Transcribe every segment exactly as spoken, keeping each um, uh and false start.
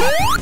What?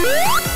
What?